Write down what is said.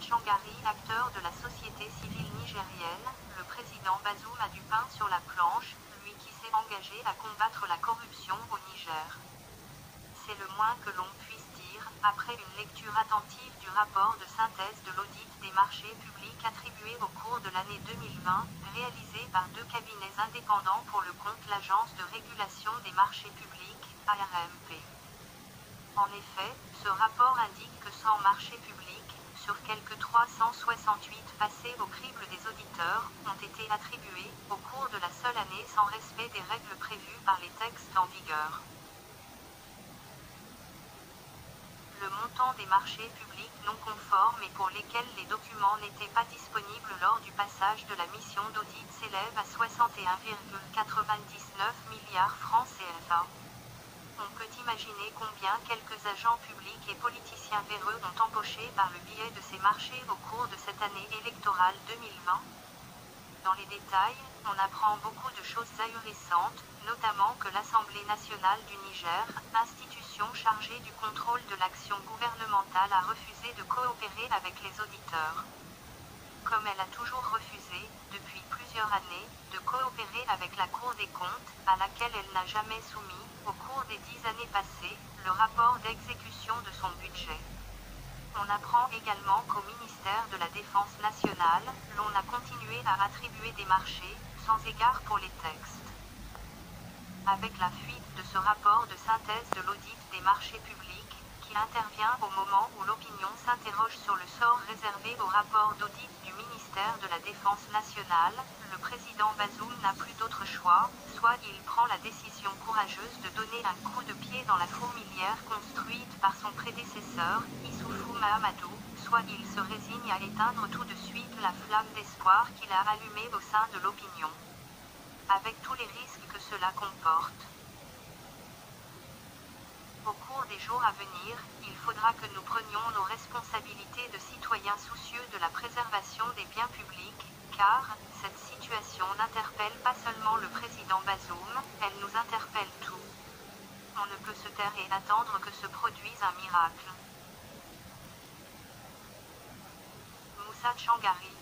Tchangari, acteur de la société civile nigérienne, le président Bazoum a du pain sur la planche, lui qui s'est engagé à combattre la corruption au Niger. C'est le moins que l'on puisse dire, après une lecture attentive du rapport de synthèse de l'audit des marchés publics attribué au cours de l'année 2020, réalisé par deux cabinets indépendants pour le compte de l'Agence de régulation des marchés publics, ARMP. En effet, ce rapport indique que sans marché public, sur quelques 368 passés au crible des auditeurs, ont été attribués, au cours de la seule année, sans respect des règles prévues par les textes en vigueur. Le montant des marchés publics non conformes et pour lesquels les documents n'étaient pas disponibles lors du passage de la mission d'audit s'élève à 61,99 milliards francs CFA. On peut imaginer combien quelques agents publics et politiciens véreux ont empoché par le biais de ces marchés au cours de cette année électorale 2020. Dans les détails, on apprend beaucoup de choses ahurissantes, notamment que l'Assemblée nationale du Niger, institution chargée du contrôle de l'action gouvernementale, a refusé de coopérer avec les auditeurs. Comme elle a toujours refusé, depuis plusieurs années, de coopérer avec la Cour des comptes, à laquelle elle n'a jamais soumis, au cours des 10 années passées, le rapport d'exécution de son budget. On apprend également qu'au ministère de la Défense nationale, l'on a continué à attribuer des marchés, sans égard pour les textes. Avec la fuite de ce rapport de synthèse de l'audit des marchés publics, qui intervient au moment où l'opinion s'interroge sur le sort réservé au rapport d'audit du ministère de la Défense nationale, le président Bazoum n'a plus d'autre choix, soit il prend la décision courageuse de donner un coup de pied dans la fourmilière construite par son prédécesseur, Issoufou Mahamadou, soit il se résigne à éteindre tout de suite la flamme d'espoir qu'il a allumée au sein de l'opinion, avec tous les risques que cela comporte. Au cours des jours à venir, il faudra que nous prenions nos responsabilités de citoyens soucieux de la préservation des biens publics, car cette situation n'interpelle pas seulement le président Bazoum, elle nous interpelle tous. On ne peut se taire et attendre que se produise un miracle. Moussa Tchangari.